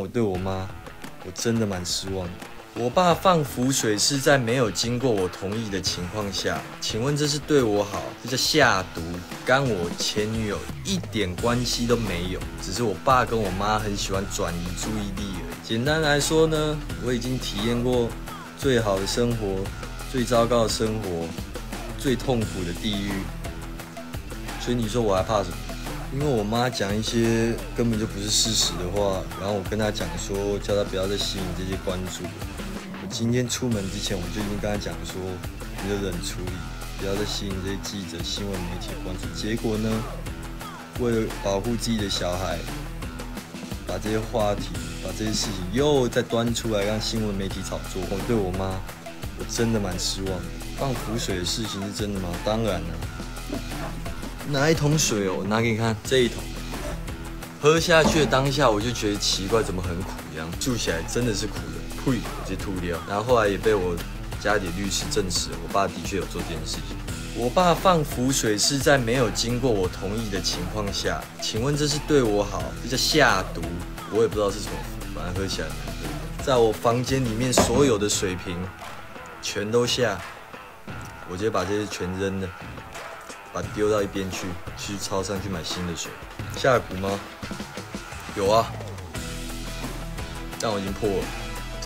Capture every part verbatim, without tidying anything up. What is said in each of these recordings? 我对我妈，我真的蛮失望的。我爸放浮水是在没有经过我同意的情况下，请问这是对我好，这叫下毒，跟我前女友一点关系都没有，只是我爸跟我妈很喜欢转移注意力而已。简单来说呢，我已经体验过最好的生活、最糟糕的生活、最痛苦的地狱，所以你说我还怕什么？ 因为我妈讲一些根本就不是事实的话，然后我跟她讲说，叫她不要再吸引这些关注。我今天出门之前，我就已经跟她讲说，你就冷处理，不要再吸引这些记者、新闻媒体的关注。结果呢，为了保护自己的小孩，把这些话题、把这些事情又再端出来，让新闻媒体炒作。我对我妈，我真的蛮失望的。放浮水的事情是真的吗？当然了。 拿一桶水哦，我拿给你看，这一桶。喝下去的当下，我就觉得奇怪，怎么很苦一样？住起来真的是苦的，呸！我直接吐掉。然后后来也被我家里律师证实，我爸的确有做这件事情。我爸放浮水是在没有经过我同意的情况下，请问这是对我好，这叫下毒？我也不知道是什么毒，反正喝起来蛮毒的。在我房间里面所有的水瓶全都下，我直接把这些全扔了。 把它丢到一边去，去超商去买新的水。下毒吗？有啊，但我已经破了，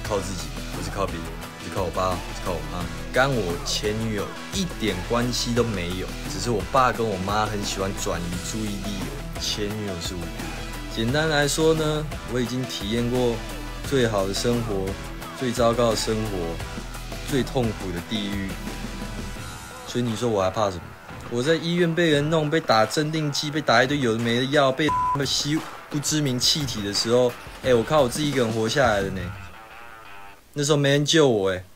靠自己，不是靠别人，不是靠我爸，不是靠我妈，跟我前女友一点关系都没有，只是我爸跟我妈很喜欢转移注意力而已。前女友是无辜的。简单来说呢，我已经体验过最好的生活、最糟糕的生活、最痛苦的地狱，所以你说我还怕什么？ 我在医院被人弄，被打镇定剂，被打一堆有的没的药，被吸不知名气体的时候，哎、欸，我靠我自己一个人活下来了呢。那时候没人救我、欸，哎。